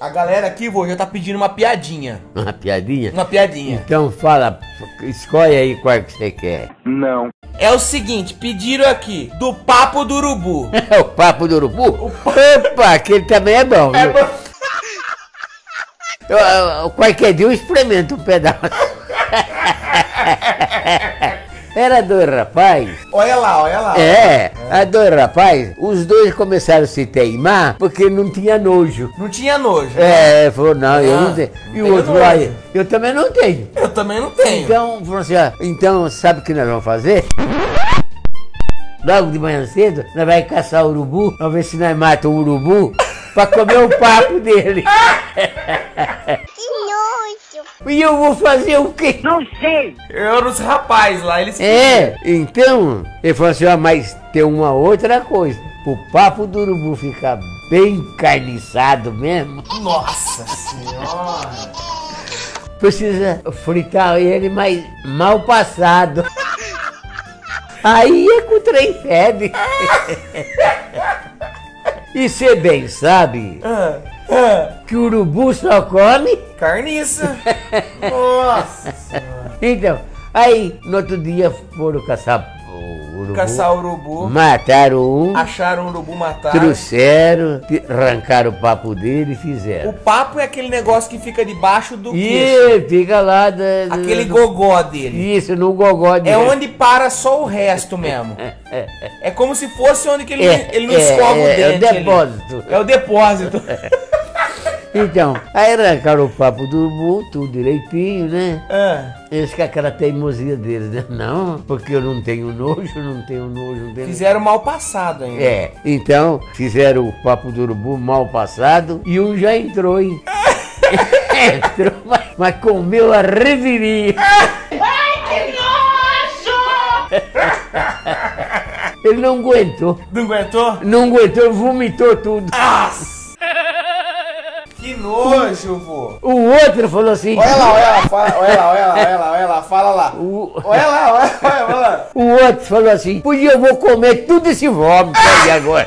A galera aqui, vô, já tá pedindo uma piadinha. Uma piadinha? Uma piadinha. Então fala, escolhe aí qual que você quer. Não. É o seguinte, pediram aqui, do Papo do Urubu. É o Papo do Urubu? Opa, aquele também é bom. É bom. Qualquer dia eu experimento um pedaço. Era dois rapaz. Olha lá, olha lá. É, a dois rapaz, os dois começaram a se teimar porque não tinha nojo. Não tinha nojo. Né? É, falou, não, eu não tenho. E o outro, olha, eu também não tenho. Eu também não tenho. Então, falou assim, ó, então sabe o que nós vamos fazer? Logo de manhã cedo, nós vamos caçar o urubu, vamos ver se nós matamos o urubu pra comer o papo dele. E eu vou fazer o quê? Não sei. Eu era os rapazes lá, eles... É, então, ele falou assim, ó, mas tem uma outra coisa. O Papo do Urubu fica bem carniçado mesmo. Nossa Senhora. Precisa fritar ele, mas mal passado. Aí é que o trem fede. E você bem sabe... que o urubu só come carniça. Nossa Senhora. Então, aí no outro dia foram caçar o urubu. Caçar o urubu. Mataram um. Acharam o urubu, mataram. Trouxeram, arrancaram o papo dele e fizeram. O papo é aquele negócio que fica debaixo do queixo. E fica lá. Aquele gogó dele. Isso, no gogó dele. É onde para só o resto mesmo. É como se fosse onde que ele não escova o dente. É o depósito. É o depósito. Então, aí arrancaram o papo do urubu, tudo direitinho, né? Eles com aquela teimosia deles, né? Não, porque eu não tenho nojo, não tenho nojo. Não tenho... Fizeram mal passado ainda. É, então fizeram o papo do urubu mal passado e um já entrou, hein? Entrou, mas comeu a revirinha. Ai, que nojo! Ele não aguentou. Não aguentou? Não aguentou, vomitou tudo. Nossa! Que nojo, vô. O outro falou assim... Olha lá, olha lá, fala, olha lá, fala lá. Olha lá. O outro falou assim, por dia eu vou comer tudo esse vômito aí agora.